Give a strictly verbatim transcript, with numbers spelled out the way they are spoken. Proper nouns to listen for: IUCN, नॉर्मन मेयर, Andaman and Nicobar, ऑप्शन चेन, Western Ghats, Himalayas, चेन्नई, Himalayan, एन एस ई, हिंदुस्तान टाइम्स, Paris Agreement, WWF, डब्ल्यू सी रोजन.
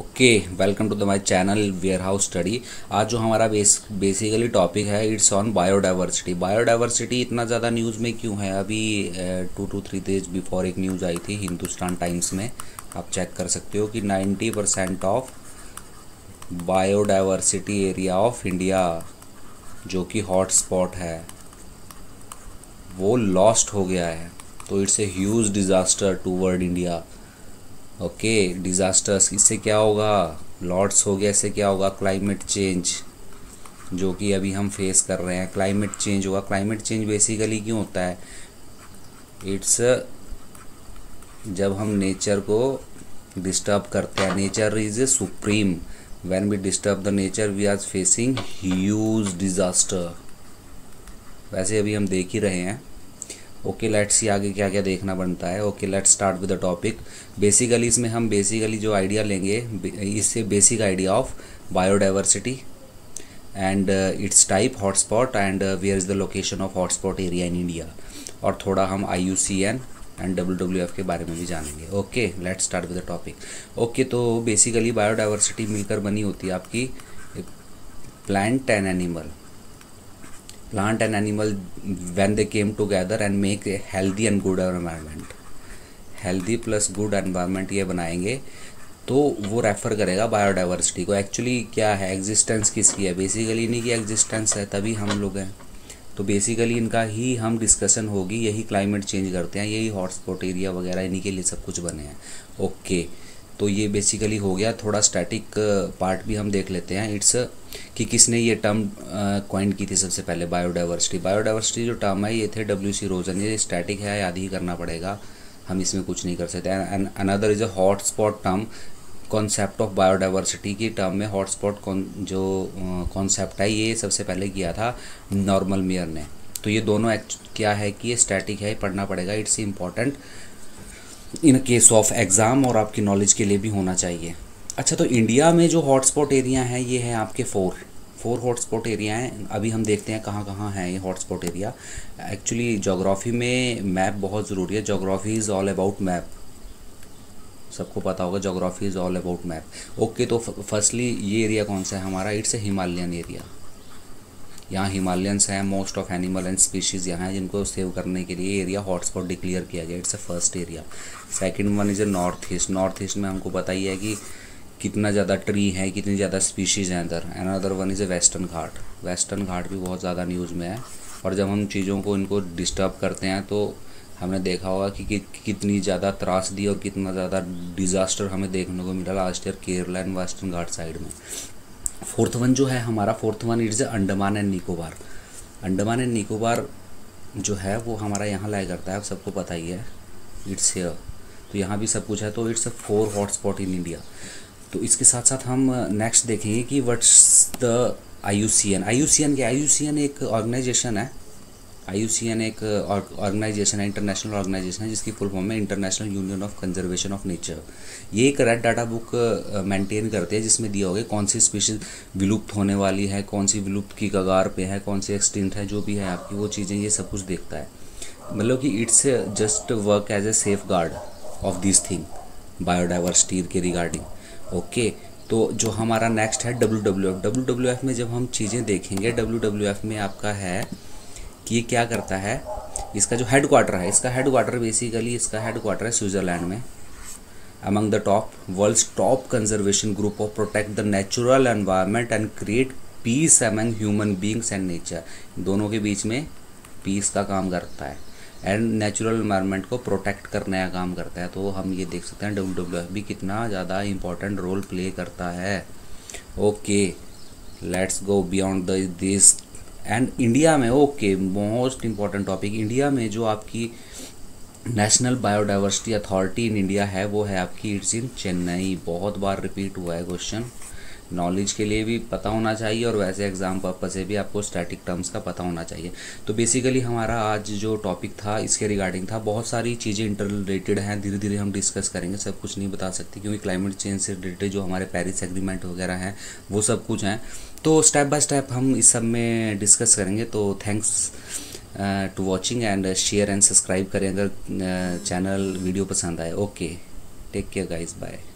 Okay welcome to the my channel ware house study. आज जो हमारा बेस बेसिकली टॉपिक है इट्स ऑन बायोडाइवर्सिटी। बायोडाइवर्सिटी इतना ज़्यादा न्यूज़ में क्यों है? अभी two to three days before एक न्यूज़ आई थी हिंदुस्तान टाइम्स में, आप चेक कर सकते हो कि ninety percent of biodiversity area of India जो कि हॉटस्पॉट है वो लॉस्ट हो गया है। तो it's a huge disaster toward India. Okay okay, disasters इससे क्या होगा? लॉट्स हो गया, इससे क्या होगा? क्लाइमेट चेंज जो कि अभी हम फेस कर रहे हैं, क्लाइमेट चेंज होगा। क्लाइमेट चेंज बेसिकली क्यों होता है? इट्स जब हम नेचर को डिस्टर्ब करते हैं। Nature is a supreme, when we disturb the nature we are facing huge disaster. वैसे अभी हम देख ही रहे हैं। ओके लेट्स सी आगे क्या क्या देखना बनता है। Okay let's start with the topic. Basically इसमें हम बेसिकली जो आइडिया लेंगे, इससे basic idea of biodiversity and it's type hotspot and where is the location of hotspot area in India, और थोड़ा हम I U C N and W W F के बारे में भी जानेंगे। Okay let's start with the topic. Okay तो basically biodiversity मिलकर बनी होती है आपकी plant and animal. plant and animal when they came together and make a healthy and good environment, healthy plus good environment ये बनाएंगे तो वो रेफ़र करेगा बायोडाइवर्सिटी को। एक्चुअली क्या है, एग्जिस्टेंस किसकी है? बेसिकली इन्हीं की एग्जिस्टेंस है तभी हम लोग हैं। तो बेसिकली इनका ही हम डिस्कशन होगी, यही क्लाइमेट चेंज करते हैं, यही हॉटस्पॉट एरिया वगैरह इन्हीं के लिए सब कुछ बने हैं। ओके तो ये बेसिकली हो गया। थोड़ा स्टैटिक पार्ट भी हम देख लेते हैं। इट्स कि किसने ये टर्म कॉइन की थी सबसे पहले बायोडाइवर्सिटी। बायोडाइवर्सिटी जो टर्म है ये थे डब्ल्यू सी रोजन। ये स्टैटिक है, याद ही करना पड़ेगा, हम इसमें कुछ नहीं कर सकते। And another is a hotspot term concept of biodiversity की टर्म में हॉटस्पॉट जो कॉन्सेप्ट है ये सबसे पहले किया था नॉर्मन मेयर ने। तो ये दोनों क्या है कि ये स्टैटिक है, पढ़ना पड़ेगा। It's important in case of exam और आपकी नॉलेज के लिए भी होना चाहिए। अच्छा तो इंडिया में जो हॉटस्पॉट एरिया हैं ये हैं आपके फोर फोर हॉटस्पॉट एरिया हैं। अभी हम देखते हैं कहाँ कहाँ हैं ये हॉटस्पॉट एरिया। एक्चुअली जोग्राफी में मैप बहुत ज़रूरी है। Geography is all about map, सबको पता होगा geography is all about map. Okay तो फर्स्टली ये एरिया कौन सा है हमारा? It's a Himalayan area. यहाँ हिमालयंस हैं, most of animal and species यहाँ हैं, जिनको सेव करने के लिए एरिया हॉटस्पॉट डिक्लेयर किया गया। It's a first area. Second one is a north east. North east में हमको पता ही है कि कितना ज़्यादा ट्री है, कितनी ज़्यादा स्पीशीज़ हैं इधर। And other one is a Western Ghat. Western Ghat भी बहुत ज़्यादा न्यूज़ में है, और जब हम चीज़ों को इनको डिस्टर्ब करते हैं तो हमने देखा होगा कि, कि कितनी ज़्यादा त्रासदी और कितना ज़्यादा डिज़ास्टर हमें देखने को मिला last year Kerala and western Ghat side में। फोर्थ वन जो है हमारा, fourth one it's Andaman and Nicobar. Andaman and Nicobar जो है वो हमारा यहाँ लाया करता है, आप सबको पता ही है। इट्स हियर, तो यहाँ भी सब कुछ है। तो it's four hotspot in India. तो इसके साथ साथ हम नेक्स्ट देखेंगे कि what's the I U C N. I U C N क्या? आई यू सी एन एक ऑर्गेनाइजेशन है। आई यू सी एन एक ऑर्गेनाइजेशन है, इंटरनेशनल ऑर्गेनाइजेशन है, जिसकी फुल फॉर्म है international union of conservation of nature. ये एक रेड डाटा बुक मेंटेन करते हैं जिसमें दिया होगा कौन सी स्पीशीज विलुप्त होने वाली है, कौन सी विलुप्त की कगार पे है, कौन सी एक्सटिंक्ट है, जो भी है आपकी वो चीज़ें ये सब कुछ देखता है। मतलब कि it's just work as a safeguard of this thing biodiversity के रिगार्डिंग। ओके तो जो हमारा नेक्स्ट है W W F. W W F में जब हम चीज़ें देखेंगे, डब्ल्यू डब्ल्यू एफ में आपका है कि ये क्या करता है, इसका जो हेड क्वार्टर है, इसका हेड क्वार्टर बेसिकली इसका हेड क्वार्टर है स्विट्ज़रलैंड में। Among the top world's top conservation group of protect the natural environment and create peace among human beings and nature. दोनों के बीच में पीस का काम करता है एंड नेचुरल एनवायरनमेंट को प्रोटेक्ट करने का काम करता है। तो हम ये देख सकते हैं डब्ल्यू डब्ल्यू एफ भी कितना ज़्यादा इंपॉर्टेंट रोल प्ले करता है। Okay let's go beyond this and India में। Okay most important topic, India में जो आपकी national biodiversity authority in India है वो है आपकी इट्स इन चेन्नई। बहुत बार रिपीट हुआ है क्वेश्चन, नॉलेज के लिए भी पता होना चाहिए और वैसे एग्जाम पर्पस से भी आपको स्टैटिक टर्म्स का पता होना चाहिए। तो बेसिकली हमारा आज जो टॉपिक था इसके रिगार्डिंग था। बहुत सारी चीज़ें इंटर रिलेटेड हैं, धीरे धीरे हम डिस्कस करेंगे, सब कुछ नहीं बता सकते क्योंकि क्लाइमेट चेंज से रिलेटेड जो हमारे पेरिस एग्रीमेंट वगैरह हैं वो सब कुछ हैं। तो स्टेप बाय स्टेप हम इस सब में डिस्कस करेंगे। तो thanks to watching and share and subscribe करें अगर चैनल वीडियो पसंद आए। Okay take care guys, bye.